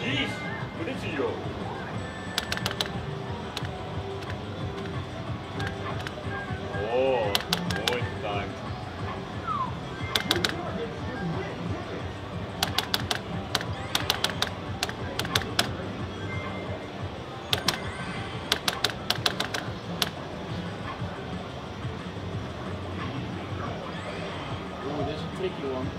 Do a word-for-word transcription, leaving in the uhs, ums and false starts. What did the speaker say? Jeez, politie joh. Oh, mooi getimed. Oeh, dit is een tricky one.